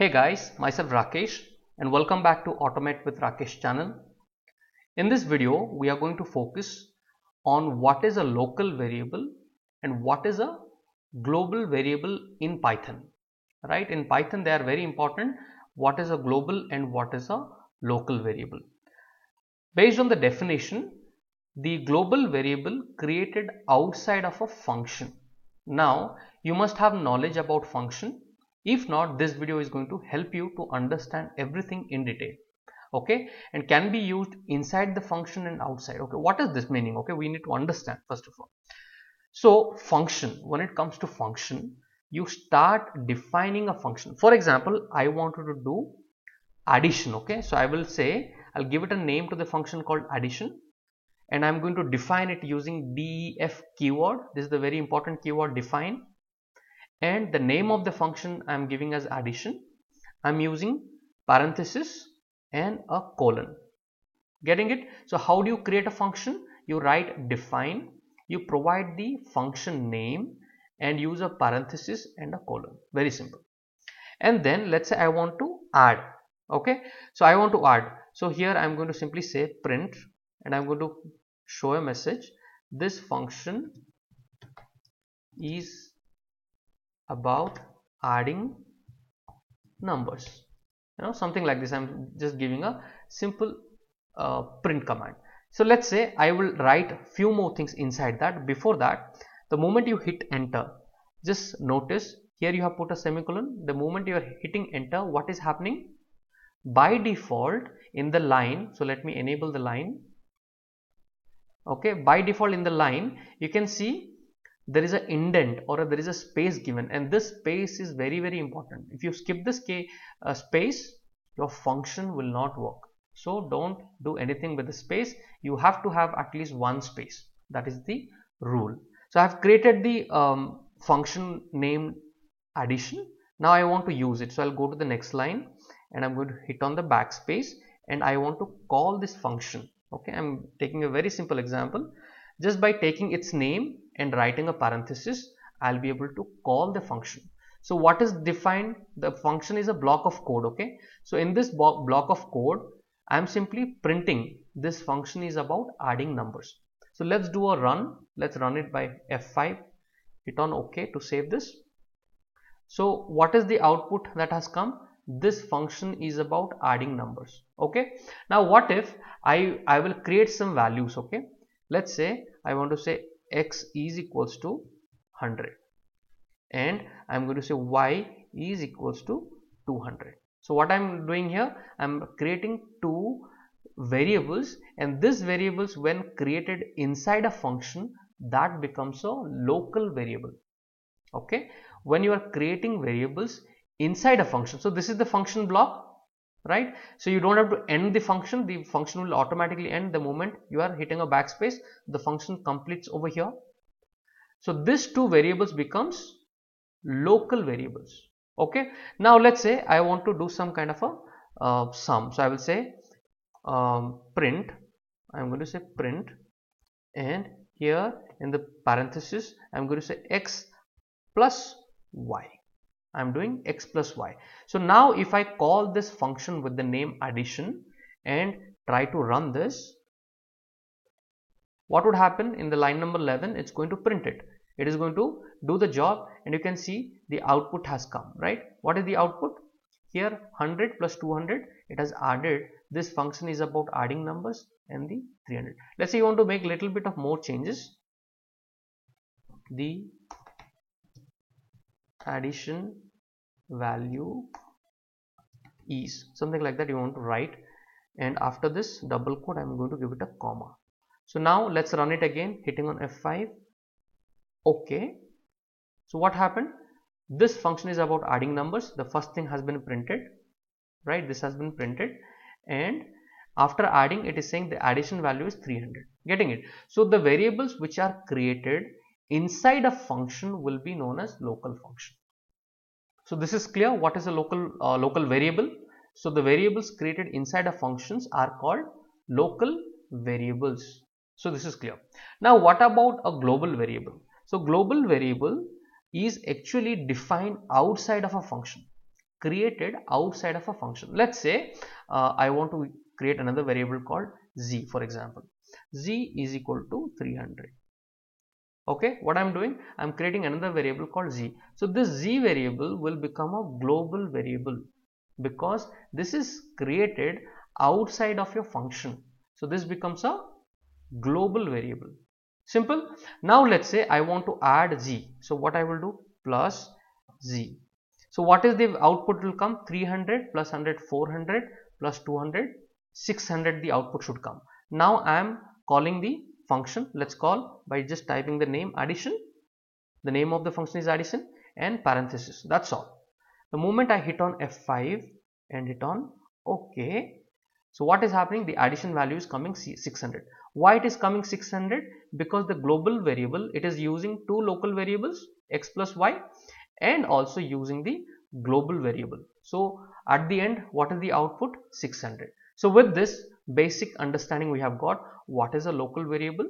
Hey guys, myself Rakesh and welcome back to Automate with Rakesh channel. In this video, we are going to focus on what is a local variable and what is a global variable in Python, right? In Python, they are very important. What is a global and what is a local variable? Based on the definition, the global variable created outside of a function. Now, you must have knowledge about function. If not, this video is going to help you to understand everything in detail, okay, and can be used inside the function and outside. Okay, what is this meaning? Okay, we need to understand first of all. So function, when it comes to function, you start defining a function. For example, I wanted to do addition, okay, so I will say, I'll give it a name to the function called addition, and I'm going to define it using def keyword. This is the very important keyword, define. And the name of the function I am giving as addition. I am using parenthesis and a colon. Getting it? So how do you create a function? You write define, you provide the function name and use a parenthesis and a colon. Very simple. And then let's say I want to add. Okay. So I want to add. So here I am going to simply say print and I am going to show a message. This function is about adding numbers, you know, something like this. I'm just giving a simple print command. So let's say I will write few more things inside that. Before that, the moment you hit enter, just notice here you have put a semicolon. The moment you are hitting enter, what is happening? By default in the line, so let me enable the line. Okay, by default in the line, you can see there is an indent or there is a space given, and this space is very, very important. If you skip this space, your function will not work. So don't do anything with the space. You have to have at least one space. That is the rule. So I have created the function named addition. Now I want to use it. So I'll go to the next line and I'm going to hit on the backspace and I want to call this function. Okay, I'm taking a very simple example. Just by taking its name and writing a parenthesis, I'll be able to call the function. So what is defined? The function is a block of code, okay? So in this block of code, I'm simply printing this function is about adding numbers. So let's do a run. Let's run it by F5. Hit on OK to save this. So what is the output that has come? This function is about adding numbers, okay? Now what if I will create some values, okay? Let's say I want to say x is equals to 100 and I'm going to say y is equals to 200. So what I'm doing here, I'm creating two variables, and these variables when created inside a function, that becomes a local variable. Okay, when you are creating variables inside a function, so this is the function block, right? So you don't have to end the function. The function will automatically end the moment you are hitting a backspace. The function completes over here. So these two variables becomes local variables. Okay. Now let's say I want to do some kind of a sum. So I will say print. I'm going to say print, and here in the parenthesis I'm going to say x plus y. I'm doing x plus y. So now if I call this function with the name addition and try to run this, what would happen? In the line number 11, it's going to print it. It is going to do the job, and you can see the output has come, right? What is the output? Here 100 plus 200, it has added. This function is about adding numbers, and the 300. Let's say you want to make a little bit of more changes. The addition value is something like that you want to write, and after this double quote I'm going to give it a comma. So now let's run it again, hitting on F5. Okay, so what happened? This function is about adding numbers. The first thing has been printed, right? This has been printed, and after adding, it is saying the addition value is 300. Getting it? So the variables which are created inside a function will be known as local function. So this is clear what is a local variable. So the variables created inside a functions are called local variables. So this is clear. Now what about a global variable? So global variable is actually defined outside of a function. created outside of a function. Let's say I want to create another variable called z, for example. Z is equal to 300. Okay, what I'm doing, I'm creating another variable called z. So this z variable will become a global variable because this is created outside of your function. So this becomes a global variable. Simple. Now let's say I want to add z. So what I will do, plus z. So what is the output will come? 300 plus 100, 400 plus 200, 600 the output should come. Now I am calling the function. Let's call by just typing the name addition. The name of the function is addition and parenthesis. That's all. The moment I hit on F5 and hit on OK. So what is happening? The addition value is coming 600. Why it is coming 600? Because the global variable, it is using two local variables x plus y and also using the global variable. So at the end, what is the output? 600. So with this basic understanding, we have got what is a local variable,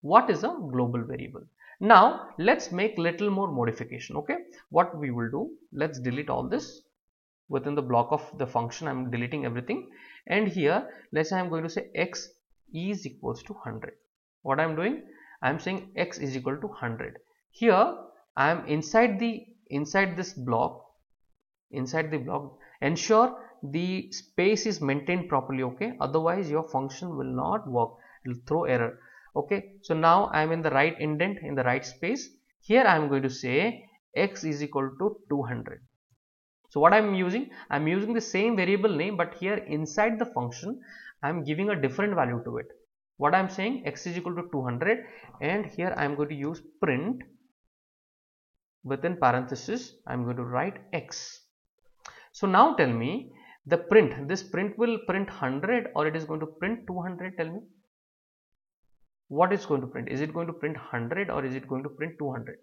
what is a global variable. Now let's make little more modification. Okay, what we will do, let's delete all this. Within the block of the function, I'm deleting everything, and here let's say I'm going to say x is equals to 100. What I'm doing, I'm saying x is equal to 100. Here I am inside this block, ensure the space is maintained properly. Okay, otherwise your function will not work, it will throw error. Okay, so now I'm in the right indent, in the right space. Here I'm going to say x is equal to 200. So what I'm using the same variable name, but here inside the function, I'm giving a different value to it. What I'm saying, x is equal to 200, and here I'm going to use print. Within parenthesis, I'm going to write x. So now tell me the print, this print will print 100 or it is going to print 200, tell me. What is going to print? Is it going to print 100 or is it going to print 200?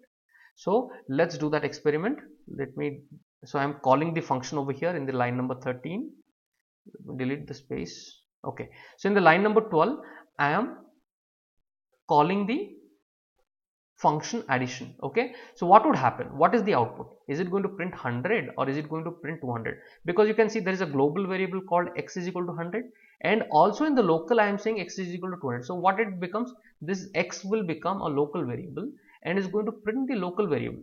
So let's do that experiment. So I am calling the function over here in the line number 13, delete the space. Okay, so in the line number 12, I am calling the function addition. Okay, so what would happen? What is the output? Is it going to print 100 or is it going to print 200? Because you can see there is a global variable called x is equal to 100, and also in the local I am saying x is equal to 200. So what it becomes, this x will become a local variable and is going to print the local variable.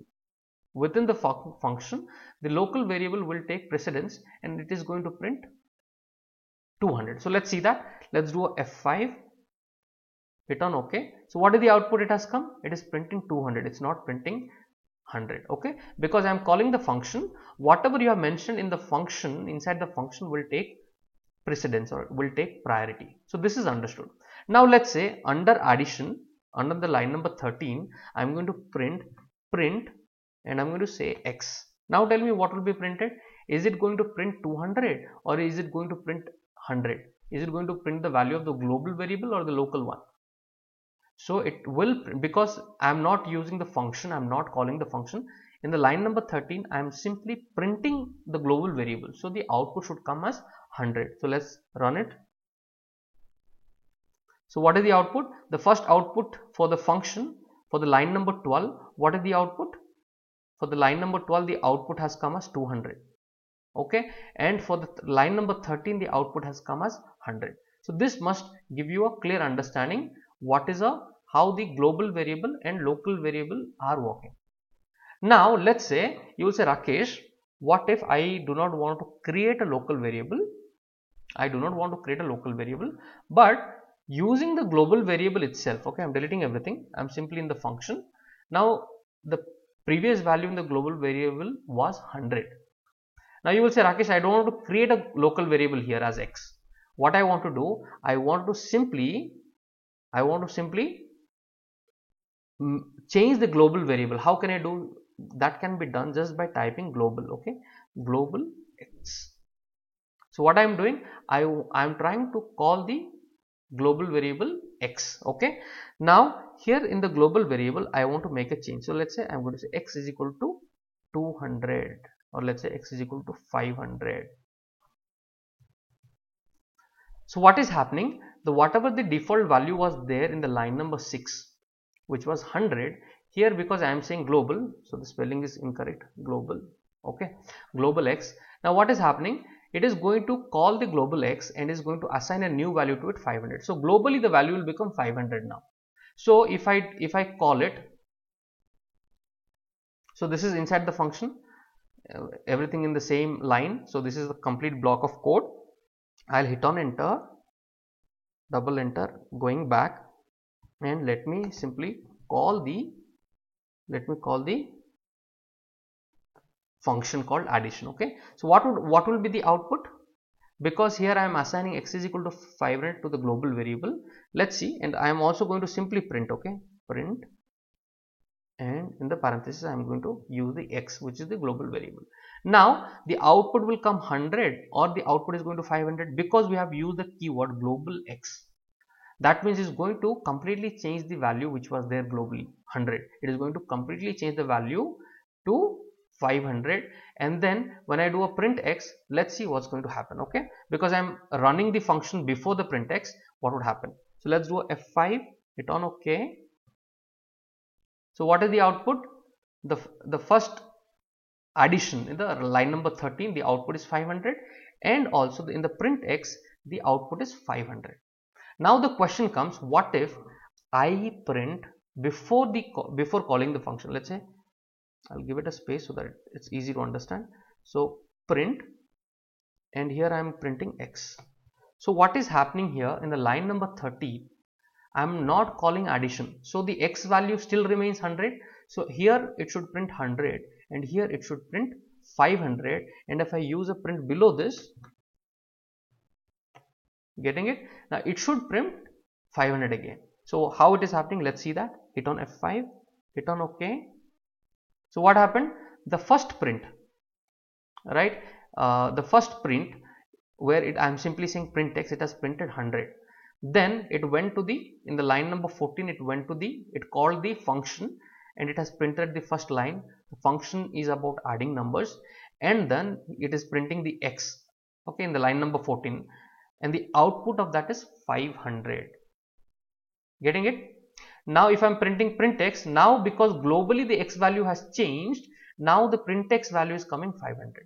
Within the function, the local variable will take precedence and it is going to print 200. So let's see that. Let's do a F5, hit on OK. So what is the output it has come? It is printing 200, it's not printing 100. Okay, because I am calling the function, whatever you have mentioned in the function, inside the function will take precedence or will take priority. So this is understood. Now let's say under addition, under the line number 13, I am going to print. And I'm going to say x. Now tell me what will be printed. Is it going to print 200 or is it going to print 100? Is it going to print the value of the global variable or the local one? So it will print, because I'm not using the function, I'm not calling the function. In the line number 13, I'm simply printing the global variable. So the output should come as 100. So let's run it. So what is the output? The first output for the function for the line number 12, what is the output? For the line number 12, the output has come as 200. Okay, and for the line number 13, the output has come as 100. So this must give you a clear understanding what is how the global variable and local variable are working. Now let's say you will say, Rakesh, what if I do not want to create a local variable? I do not want to create a local variable, but using the global variable itself. Okay, I'm deleting everything. I'm simply in the function. Now the previous value in the global variable was 100. Now you will say, Rakesh, I don't want to create a local variable here as x. What I want to do, I want to simply change the global variable. How can I do that? Can be done just by typing global. Okay, global x. So what I am doing, I am trying to call the global variable x. Okay, now here in the global variable I want to make a change. So let's say I'm going to say x is equal to 200, or let's say x is equal to 500. So what is happening, whatever the default value was there in the line number 6, which was 100, here because I am saying global, so the spelling is incorrect, global. Okay, global x. Now what is happening? It is going to call the global X and is going to assign a new value to it, 500. So globally the value will become 500 now. So if I call it, so this is inside the function, everything in the same line. So this is the complete block of code. I'll hit on enter, double enter, going back, and let me simply call the, function called addition. Okay, so what will be the output? Because here I am assigning x is equal to 500 to the global variable. Let's see, and I am also going to simply print. Okay, print, and in the parenthesis I am going to use the x, which is the global variable. Now the output will come 100, or the output is going to 500, because we have used the keyword global x. That means it's going to completely change the value which was there globally, 100. It is going to completely change the value to 500, and then when I do a print x, let's see what's going to happen. Okay, because I'm running the function before the print x, what would happen? So let's do a F5, hit on OK. So what is the output? The first addition in the line number 13, the output is 500, and also in the print x, the output is 500. Now the question comes, what if I print before calling the function? Let's say I'll give it a space so that it's easy to understand. So print, and here I am printing x. So what is happening here in the line number 30? I am not calling addition, so the x value still remains 100. So here it should print 100, and here it should print 500. And if I use a print below this, getting it? Now it should print 500 again. So how it is happening? Let's see that. Hit on F5, hit on OK. So what happened? The first print, right? The first print where I am simply saying print x, it has printed 100. Then it went to the, in the line number 14, it called the function, and it has printed the first line. The function is about adding numbers, and then it is printing the x, okay, in the line number 14, and the output of that is 500. Getting it? Now if I am printing printx, now because globally the x value has changed, now the printx value is coming 500.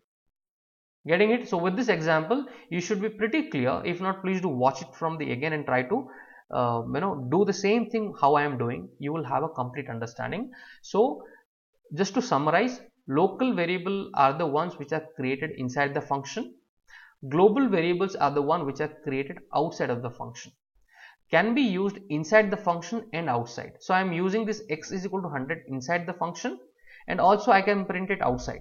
Getting it? So with this example you should be pretty clear. If not, please do watch it from the again and try to do the same thing how I am doing. You will have a complete understanding. So just to summarize, local variables are the ones which are created inside the function. Global variables are the ones which are created outside of the function. Can be used inside the function and outside. So I am using this x is equal to 100 inside the function, and also I can print it outside.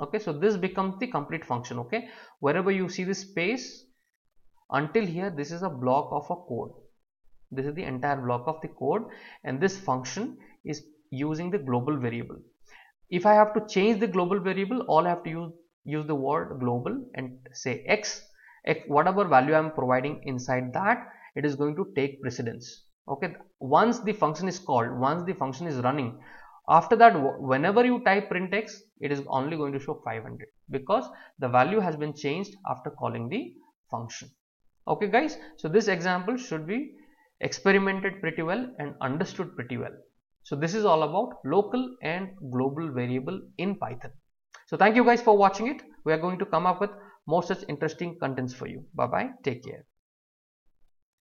Okay, so this becomes the complete function. Okay, wherever you see this space until here, this is a block of a code. This is the entire block of the code, and this function is using the global variable. If I have to change the global variable, all I have to use the word global and say x, whatever value I am providing inside that, it is going to take precedence. Okay, once the function is called, once the function is running, after that whenever you type printx, it is only going to show 500, because the value has been changed after calling the function. Okay guys, so this example should be experimented pretty well and understood pretty well. So this is all about local and global variable in Python. So thank you guys for watching it. We are going to come up with more such interesting contents for you. Bye bye, take care.